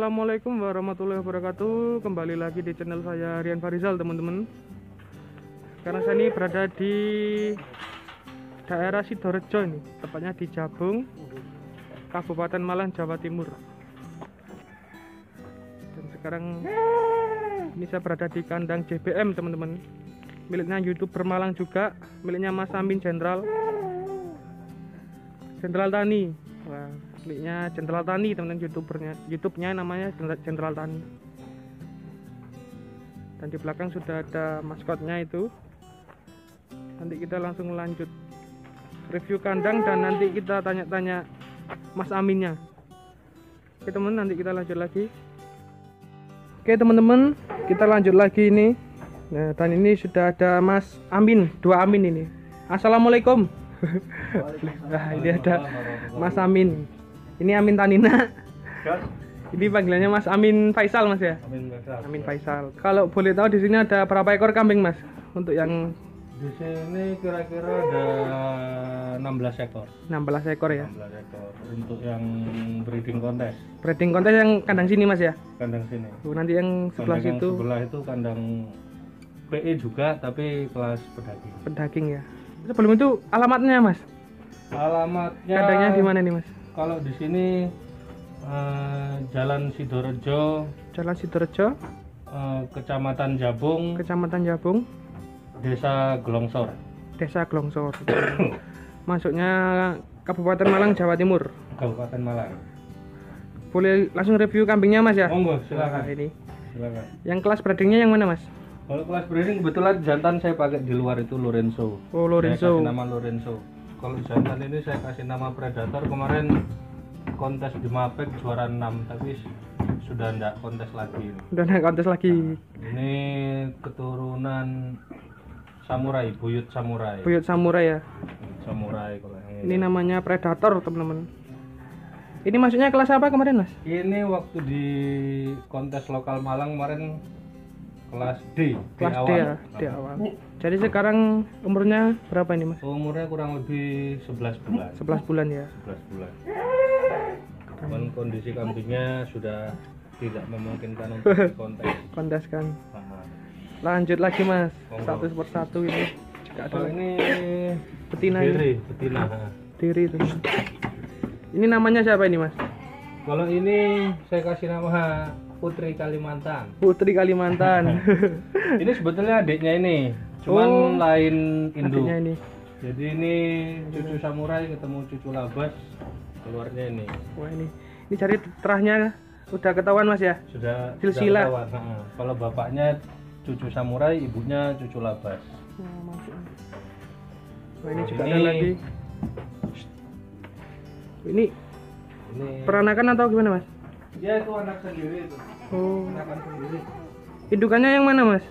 Assalamualaikum warahmatullahi wabarakatuh. Kembali lagi di channel saya Ryan Fahrizal, teman-teman. Karena saya ini berada di daerah Sidorejo ini, tepatnya di Jabung, Kabupaten Malang, Jawa Timur. Dan sekarang ini saya berada di kandang JBM, teman-teman. Miliknya YouTuber Malang juga, miliknya Mas Amien Jenderal Tani. Wah, miliknya Jenderal Tani, teman-teman, YouTubernya. YouTube-nya namanya Jenderal Tani. Dan di belakang sudah ada maskotnya itu. Nanti kita langsung lanjut review kandang dan nanti kita tanya-tanya Mas Aminnya. Oke, teman-teman, nanti kita lanjut lagi. Oke, teman-teman, kita lanjut lagi ini. Nah, dan ini sudah ada Mas Amien, dua Amien ini. Assalamualaikum. Nah, ini ada Mas Amien. Ini Amien Tanina. Ini panggilannya Mas Amien Faizal, Mas, ya. Amien Faizal. Kalau boleh tahu di sini ada berapa ekor kambing, Mas? Untuk yang di sini kira-kira ada 16 ekor. 16 ekor, ya. 16 ekor untuk yang breeding kontes. Breeding kontes yang kandang sini, Mas, ya. Kandang sini. Nanti yang sebelah situ. Yang sebelah itu kandang P.E. juga, tapi kelas pedaging. Pedaging, ya. Sebelum itu alamatnya, Mas. Alamatnya kandangnya di mana nih, Mas? Kalau di sini Jalan Sidorejo. Jalan Sidorejo. Kecamatan Jabung. Kecamatan Jabung. Desa Gelongsor. Desa Gelongsor. Masuknya Kabupaten Malang, Jawa Timur. Kabupaten Malang. Boleh langsung review kambingnya, Mas, ya? Monggo, silakan. Ini. Silakan. Yang kelas breedingnya yang mana, Mas? Kalau kelas breeding kebetulan jantan saya pakai di luar itu Lorenzo. Oh, Lorenzo. Saya kasih nama Lorenzo. Kalau jantan ini saya kasih nama Predator. Kemarin kontes di Mapek juara 6, tapi sudah enggak kontes lagi. Sudah enggak kontes lagi. Nah, ini keturunan Samurai, buyut Samurai. Buyut Samurai, ya. Samurai kalau yang ini namanya Predator, teman-teman. Ini maksudnya kelas apa kemarin, Mas? Ini waktu di kontes lokal Malang kemarin kelas D. Kelas D, ya, di awal. Jadi sekarang umurnya berapa ini, Mas? Umurnya kurang lebih 11 bulan. 11 bulan, ya. 11 bulan. Dan kondisi kambingnya sudah tidak memungkinkan untuk kontes. Kontes, kan. Lanjut lagi, Mas. Satu persatu ini. Kalau ini betina. Diri, ini. Betina. Diri itu. Ini namanya siapa ini, Mas? Kalau ini saya kasih nama Putri Kalimantan. Putri Kalimantan. Ini sebetulnya adiknya ini, cuman lain induk. Ini. Jadi ini cucu Samurai ketemu cucu Labas, keluarnya ini. Wah, ini cari terahnya udah ketahuan, Mas, ya? Sudah. Silsilah. Nah, kalau bapaknya cucu Samurai, ibunya cucu Labas. Wah, ini juga ini ada lagi. Ini peranakan atau gimana, Mas? Ya, itu anak sendiri itu. Oh. Anak sendiri. Indukannya yang mana, Mas?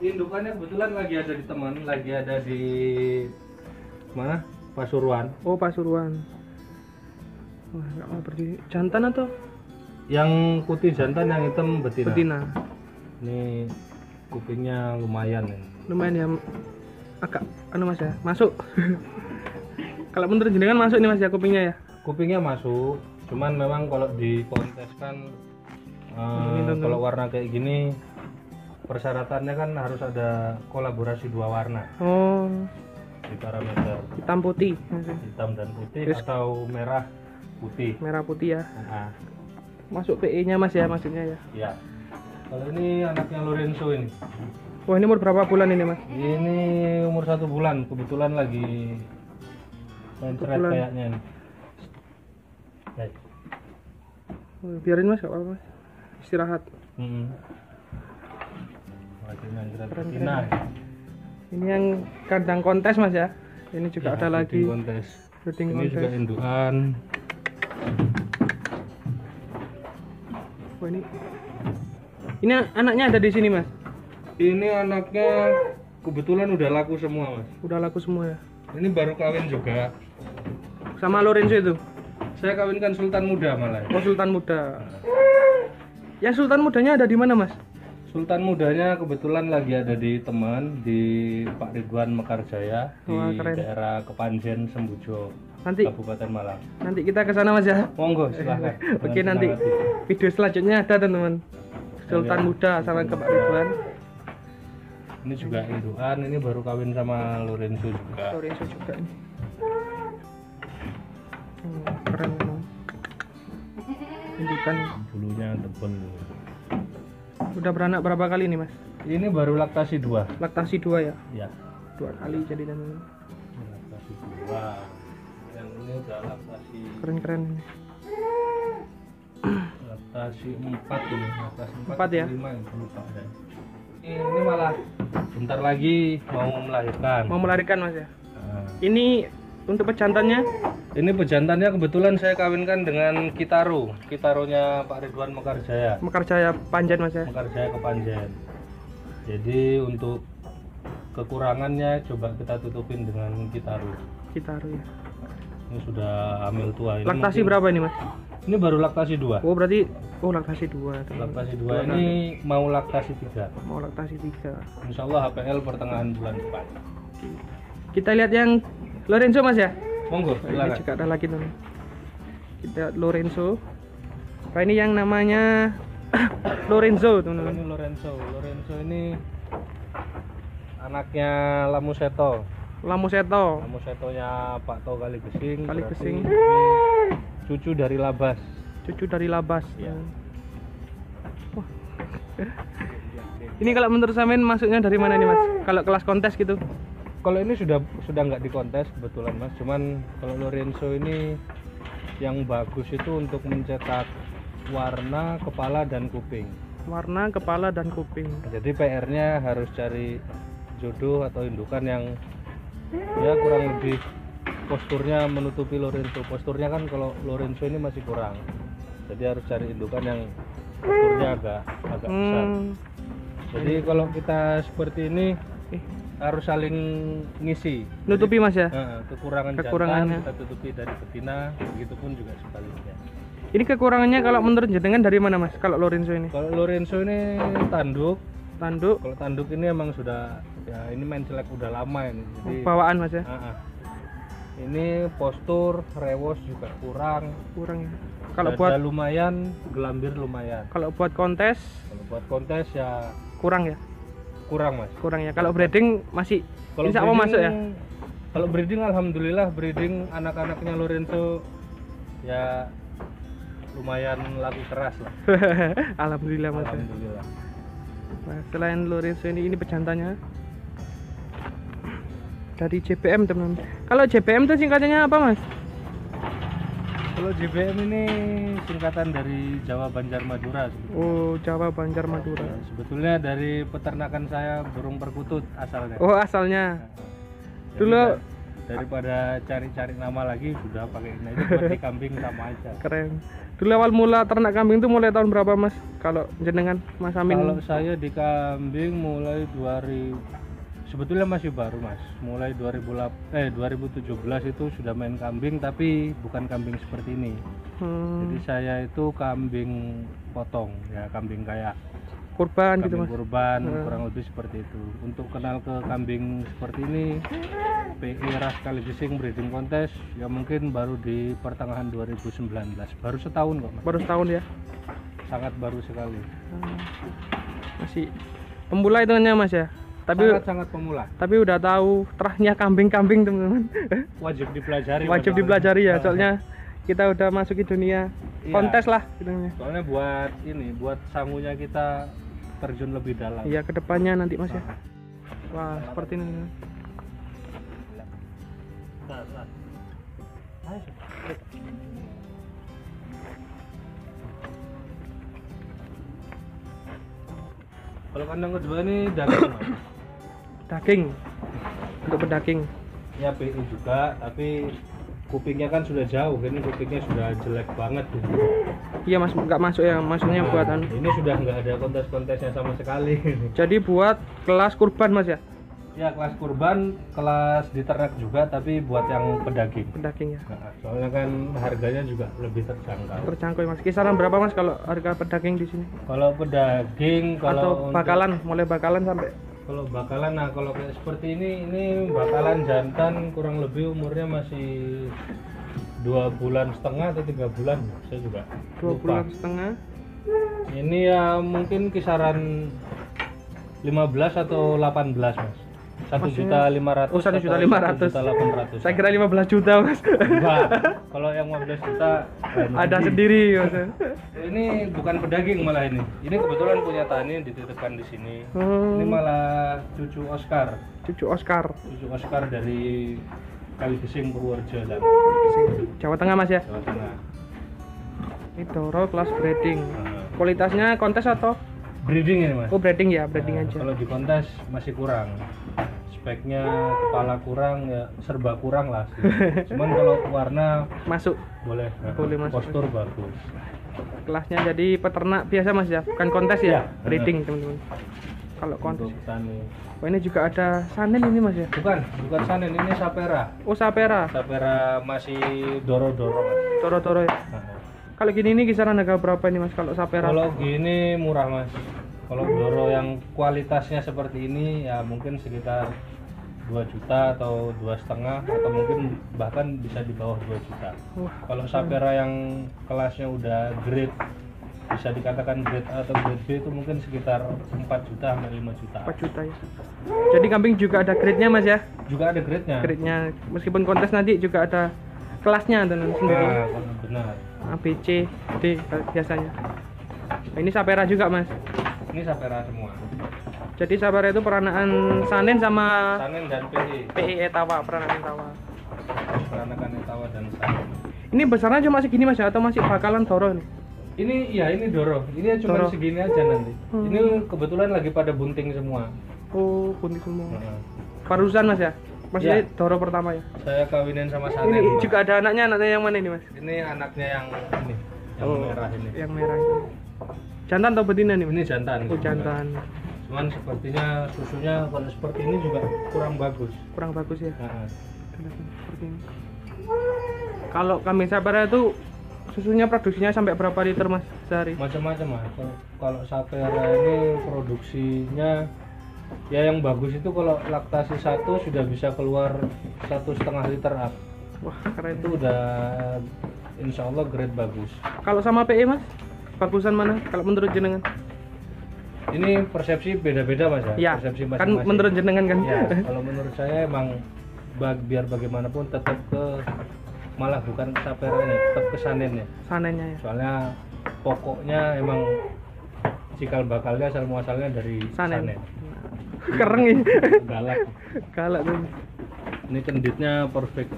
Indukannya kebetulan lagi ada di teman, lagi ada di mana? Pasuruan. Oh, Pasuruan. Wah, nggak mau pergi. Jantan atau? Yang putih jantan, yang hitam betina. Betina. Ini kupingnya lumayan. Lumayan, ya. Agak anu, Mas, ya. Masuk. Kalau menurut jenengan masuk nih, Mas, ya, kupingnya, ya. Kupingnya masuk. Cuman memang kalau di kontes kan kalau warna kayak gini persyaratannya kan harus ada kolaborasi dua warna. Oh. Di parameter hitam putih. Hitam dan putih. Terus, atau merah putih. Merah putih, ya. Nah. Masuk PE-nya, Mas, ya, maksudnya, ya. Iya. Kalau ini anaknya Lorenzo ini. Wah, ini umur berapa bulan ini, Mas? Ini umur 1 bulan, kebetulan lagi mencret kayaknya. Baik. Biarin, Mas, gak apa-apa, Mas. Istirahat. Ini yang kandang kontes, Mas, ya. Ini juga ya, ada lagi kontes. Ini kontes juga indukan. Oh, ini anaknya ada di sini, Mas. Ini anaknya kebetulan udah laku semua, Mas. Udah laku semua, ya. Ini baru kawin juga. Sama Lorenzo itu. Saya kawinkan Sultan Muda malah. Oh, Sultan Muda. Yang Sultan Mudanya ada di mana, Mas? Sultan Mudanya kebetulan lagi ada di teman, di Pak Ridwan Mekarjaya. Wah, di keren. Daerah Kepanjen Sembujo. nanti Kabupaten Malang. Nanti kita ke sana Mas ya. Monggo silahkan. Oke, nanti video selanjutnya ada teman-teman. Sultan Muda sama ke Pak Ridwan. Ini juga induan, ini baru kawin sama Lorenzo juga. Lorenzo juga ini. Keren memang. Indukan bulunya tebal. Udah beranak berapa kali nih Mas? Ini baru laktasi 2. Laktasi 2 ya? Iya. 2 kali jadi teman-teman. Laktasi 2. Yang ini udah laktasi keren-keren, laktasi 4 ini, laktasi 4 ya? 5 yang lupa ya. Ini malah bentar lagi mau melahirkan. Mau melahirkan Mas ya? Nah. Ini untuk pejantannya? Ini pejantannya kebetulan saya kawinkan dengan Kitaru, Kitarunya Pak Ridwan Mekarjaya. Mekarjaya Panjen Mas ya? Mekarjaya ke Panjen. Jadi untuk kekurangannya coba kita tutupin dengan Kitaru. Kitaru ya. Ini sudah hamil tua. Ini laktasi mungkin, berapa ini Mas? Ini baru laktasi 2. Oh berarti, oh laktasi 2. Laktasi 2 ini mau laktasi 3. Mau laktasi 3. Insya Allah HPL pertengahan bulan depan. Kita lihat yang Lorenzo Mas ya? Monggo. Ini juga ada lagi teman. Kita Lorenzo. Nah ini yang namanya Lorenzo teman-teman. Ini Lorenzo. Lorenzo ini anaknya Lamuseto. Lamuseto. Lamusetonya Pak Togali Besing. Kaligesing. Cucu dari Labas. Cucu dari Labas. Ya. Wah. Ini kalau menurut Samen masuknya dari mana nih Mas? Kalau kelas kontes gitu? Kalau ini sudah nggak dikontes kebetulan Mas. Cuman kalau Lorenzo ini yang bagus itu untuk mencetak warna kepala dan kuping. Warna kepala dan kuping. Jadi PR-nya harus cari jodoh atau indukan yang ya kurang lebih posturnya menutupi Lorenzo. Posturnya kan kalau Lorenzo ini masih kurang, jadi harus cari indukan yang posturnya agak besar. Jadi kalau kita seperti ini harus saling ngisi, nutupi Mas ya. Kekurangannya kita tutupi dari betina, begitupun juga sebaliknya. Ini kekurangannya kalau menurut jenengan dari mana Mas kalau Lorenzo ini? Kalau Lorenzo ini tanduk. Kalau tanduk ini emang sudah, ya ini main celek udah lama ini. Jadi, bawaan Mas ya. Ini postur rewos juga kurang. Kalau buat lumayan, gelambir lumayan. Kalau buat kontes? Kalau buat kontes ya kurang ya. Kurang Mas. Kurang ya. Kalau breeding masih bisa mau masuk ya. Kalau breeding alhamdulillah, breeding anak-anaknya Lorenzo ya lumayan laku keras lah. Alhamdulillah Mas. Alhamdulillah. Nah, selain Lorenzo ini pejantannya dari JBM teman-teman. Kalau JBM itu singkatannya apa Mas? Kalau JBM ini singkatan dari Jawa Banjar Madura. Oh Jawa Banjar Madura. Sebetulnya dari peternakan saya burung perkutut asalnya. Oh asalnya. Nah, dulu daripada cari-cari nama lagi sudah pakai ini aja, seperti kambing sama aja. Keren. Dulu awal mula ternak kambing itu mulai tahun berapa Mas? Kalau jenengan Mas Amin? Kalau saya di kambing mulai sebetulnya masih baru Mas. Mulai 2017 itu sudah main kambing, tapi bukan kambing seperti ini. Jadi saya itu kambing potong ya, kambing kayak kurban gitu Mas. Kurban kurang lebih seperti itu. Untuk kenal ke kambing seperti ini P.E. ras Kaligesing breeding kontes ya mungkin baru di pertengahan 2019, baru setahun kok Mas. Baru setahun ya, sangat baru sekali. Masih pemula hitungannya Mas ya, tapi sangat pemula, tapi udah tahu terahnya kambing-kambing teman-teman. Wajib dipelajari. Wajib dipelajari ya, soalnya kita udah masuki dunia kontes lah hitungannya. Soalnya buat ini, buat sangunya kita terjun lebih dalam. Iya, kedepannya nanti Mas ya. Wah seperti ini. Kalau kandang kedua ini daging Mas. Daging untuk pedaging ya, P.E. juga, tapi kupingnya kan sudah jauh. Ini kupingnya sudah jelek banget gitu. Iya Mas, nggak masuk ya, maksudnya buatan ini sudah nggak ada kontes-kontesnya sama sekali. Jadi buat kelas kurban Mas ya? Ya kelas kurban, kelas diternak juga, tapi buat yang pedaging. Pedaging ya. Nah, soalnya kan harganya juga lebih terjangkau. Terjangkau Mas. Kisaran berapa Mas kalau harga pedaging di sini? Kalau pedaging, kalau atau bakalan, mulai bakalan sampai? Kalau bakalan, nah kalau kayak seperti ini bakalan jantan kurang lebih umurnya masih 2,5 bulan atau 3 bulan, saya juga 2,5 bulan. Ini ya mungkin kisaran 15 atau 18 mas. 1.500.000. Oh, 1.500.000. 1.800.000. Saya kira 15 juta, Mas. Enggak. Kalau yang 15 juta ada sendiri, Mas. Ini bukan pedaging malah ini. Ini kebetulan punya tani dititipkan di sini. Ini malah cucu Oscar. Cucu Oscar dari Kaligesing, Purworejo dan Jawa Tengah, Mas ya. Jawa Tengah. Ini Doro kelas breeding. Kualitasnya kontes atau breeding ini, Mas? Oh, breeding ya, breeding aja. Kalau di kontes masih kurang. Speknya kepala kurang, ya serba kurang lah sih. Cuman kalau warna masuk boleh, masuk. Postur bagus. Kelasnya jadi peternak biasa mas ya, bukan kontes ya, breeding teman-teman. Kalau kontes. Oh, ini juga ada sanen ini mas ya? Bukan sanen, ini sapera. Oh, sapera. Sapera masih doro-doro mas. Doro-doro ya. Kalau gini ini kisaran harga berapa ini mas kalau sapera? Kalau gini murah mas. Kalau doro yang kualitasnya seperti ini ya mungkin sekitar 2 juta atau 2,5 atau mungkin bahkan bisa di bawah 2 juta. Kalau sapera yang kelasnya udah grade, bisa dikatakan grade A atau grade B, itu mungkin sekitar 4 juta sampai 5 juta. 4 juta ya. Jadi kambing juga ada grade-nya Mas ya? Juga ada grade-nya. Grade-nya meskipun kontes nanti juga ada kelasnya dan sendiri. Nah, benar. A, B, C, D biasanya. Nah, ini sapera juga Mas. Ini sapera semua. Jadi sapera itu peranaan sanen sama sanen dan P.E. P.E. etawa, peranaan etawa. Peranaan etawa dan sanen. Ini besarnya cuma segini Mas atau masih bakalan doro nih? Ini ya ini doro. Ini cuma segini aja nanti. Ini kebetulan lagi pada bunting semua. Oh, bunting semua. Barusan Mas ya? Maksudnya ya. Doro pertama ya? Saya kawinin sama sanen. Ini juga ada anaknya, yang mana ini Mas? Ini anaknya yang ini, yang merah ini. Yang merah ini. Jantan atau betina nih? Ini jantan. Oh, jantan. Cuman sepertinya susunya kalau seperti ini juga kurang bagus. Kurang bagus ya. Nah. Seperti ini. Kalau kambing sapera itu susunya produksinya sampai berapa liter mas sehari? Macam-macam mas. Kalau sapera ini produksinya ya yang bagus itu kalau laktasi 1 sudah bisa keluar 1,5 liter up. Wah, keren. Itu udah insya Allah grade bagus. Kalau sama P.E. mas? Bagusan mana kalau menurut jenengan? Ini persepsi beda-beda mas ya? Persepsi masing-masing. Kan menurut jenengan kan? Ya, kalau menurut saya emang biar bagaimanapun tetap ke malah bukan saperanya, tetap ke sanennya. Sanennya ya? Soalnya pokoknya emang cikal bakalnya asal muasalnya dari sanen. Kereng ini. Galak. Galak tuh. Ini cenditnya perfect.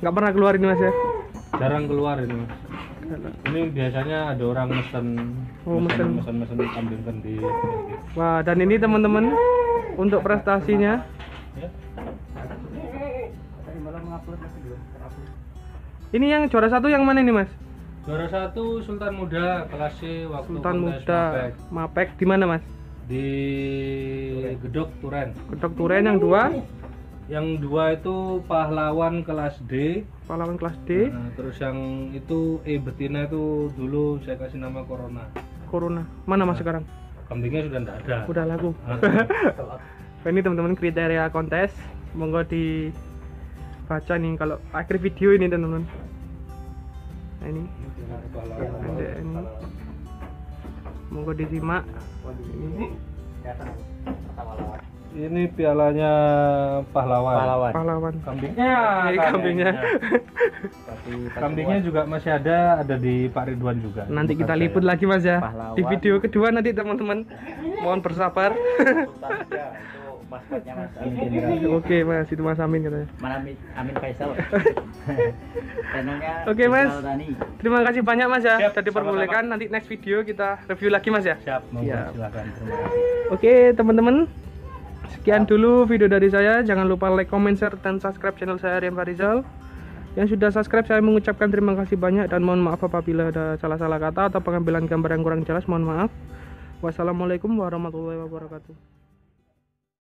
Nggak pernah keluar ini mas ya? Jarang keluar ini mas. Ini biasanya ada orang mesen kambing kendit. Wah, dan ini teman-teman untuk prestasinya ini yang juara 1 yang mana ini mas? Juara 1 Sultan Muda kelas C waktu Sultan Muda Mapek. Di mana mas? Di Gedok Turen. Gedok Turen. Yang dua itu pahlawan kelas D. Pahlawan kelas D. Nah, terus yang itu betina itu dulu saya kasih nama Corona. Corona. Mana mas sekarang? Kambingnya sudah tidak ada. Udah laku. Ini teman-teman kriteria kontes, monggo dibaca nih kalau akhir video ini teman-teman. Nah, ini. Ini. Monggo disimak. Ini. Ini pialanya pahlawan. Kambingnya kambingnya juga masih ada di Pak Ridwan juga. Nanti kita liput lagi mas ya pahlawan. Di video kedua nanti teman-teman mohon bersabar. Oke mas, itu mas Amin katanya. Amien Faizal. Oke mas, terima kasih banyak mas ya. Tadi perbolehkan nanti next video kita review lagi mas ya. Siap, silakan. Oke teman-teman, sekian dulu video dari saya. Jangan lupa like, comment, share, dan subscribe channel saya Ryan Fahrizal. Yang sudah subscribe saya mengucapkan terima kasih banyak. Dan mohon maaf apabila ada salah-salah kata atau pengambilan gambar yang kurang jelas. Mohon maaf. Wassalamualaikum warahmatullahi wabarakatuh.